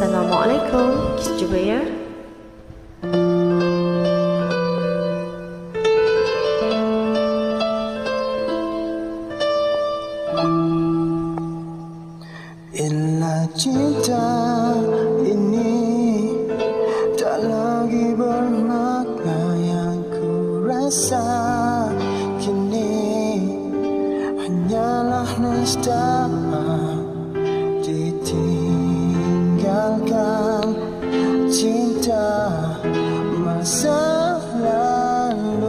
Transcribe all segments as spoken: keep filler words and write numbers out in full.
Assalamualaikum, jumpa ya. Bila cinta ini tak lagi bermakna, yang ku rasa kini hanyalah nestapa ditinggalkan cinta masa lalu.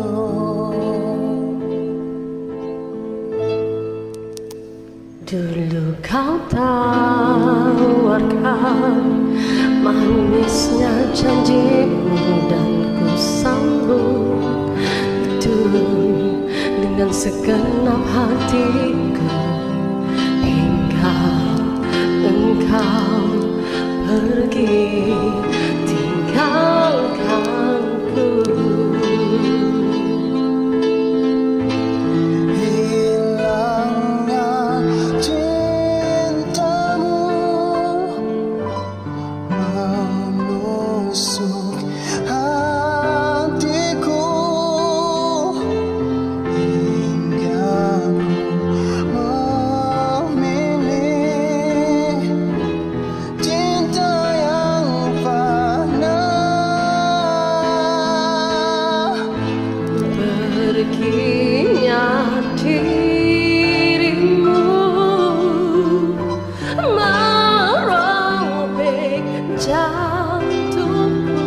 Dulu kau tawarkan manisnya janjimu, dan ku sambut itu dengan segenap hatiku. Kau pergi tinggalkanku. Hilangnya cintamu menusuk hatiku, hingga perginya dirimu merobek jantungku,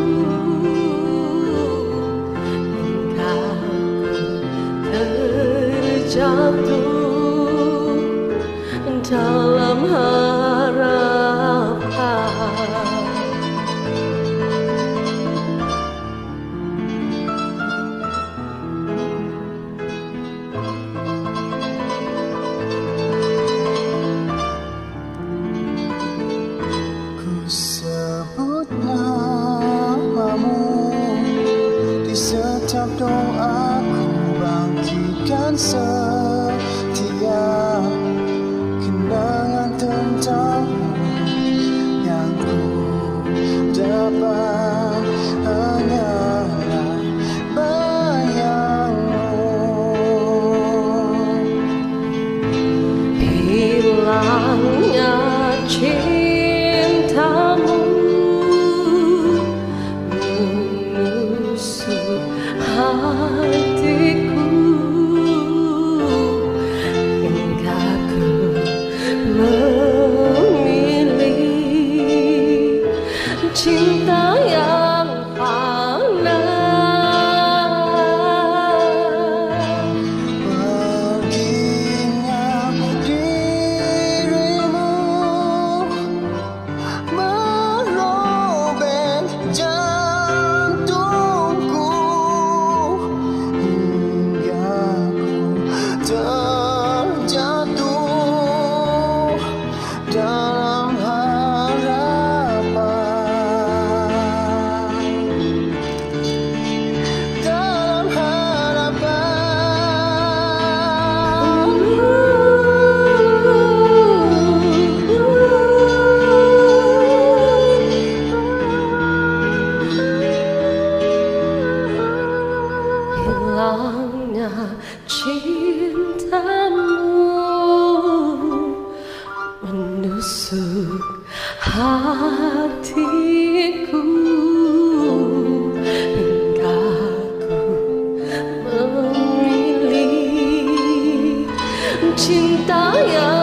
hingga terjatuh dalam harapan. Setiap doaku bangkitkan setiap kenangan tentangmu, yang ku dapat hanyalah bayangmu. Hilangnya cintamu menusuk hatiku, hingga ku memilih cinta yang fana. Perginya dirimu merobek jantung, terjatuh dalam harapan, dalam harapan. Hilangnya cintamu menusuk hatiku, hingga ku memilih cinta yang